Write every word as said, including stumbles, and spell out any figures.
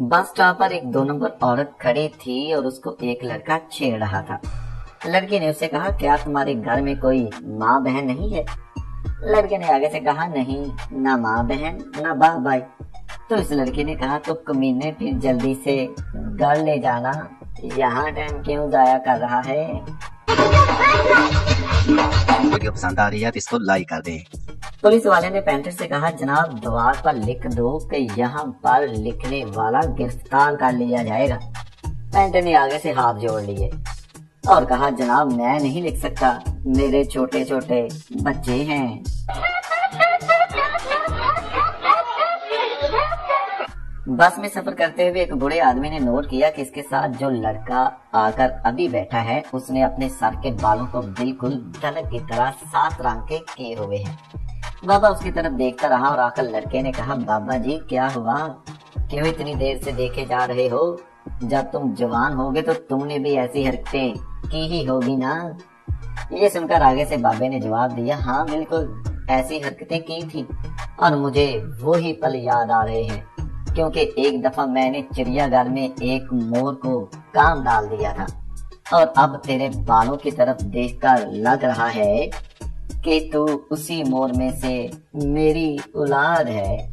Bus stop पर एक दो नंबर औरत खड़ी थी और उसको एक लड़का छेड़ रहा था। लड़की ने उससे कहा, क्या तुम्हारे घर में कोई माँ बहन नहीं है? लड़के ने आगे से कहा, नहीं, ना माँ बहन ना बाप भाई। तो इस लड़की ने कहा, तो कमीने फिर जल्दी से घर ले जाना, यहाँ टाइम क्यों जाया कर रहा है। वीडियो पसंद आ रही है तो इसको लाइक कर दें। पुलिस वाले ने पेंटर से कहा, जनाब दीवार पर लिख दो कि यहाँ पर लिखने वाला गिरफ्तार कर लिया जाएगा। पेंटर ने आगे से हाथ जोड़ लिए और कहा, जनाब मैं नहीं लिख सकता, मेरे छोटे छोटे बच्चे हैं। बस में सफर करते हुए एक बूढ़े आदमी ने नोट किया कि इसके साथ जो लड़का आकर अभी बैठा है उसने अपने सर के बालों को बिल्कुल दलक की तरह सात रंग के किए हुए हैं। बाबा उसकी तरफ देखता रहा और आकर लड़के ने कहा, बाबा जी क्या हुआ, क्यों इतनी देर से देखे जा रहे हो? जब तुम जवान होगे तो तुमने भी ऐसी हरकतें की ही होगी ना। ये सुनकर आगे से बाबे ने जवाब दिया, हाँ बिल्कुल ऐसी हरकतें की थी और मुझे वो ही पल याद आ रहे हैं क्योंकि एक दफा मैंने चिड़ियाघर में एक मोर को कान डाल दिया था और अब तेरे बालों की तरफ देखकर लग रहा है कि तू उसी मोर में से मेरी औलाद है।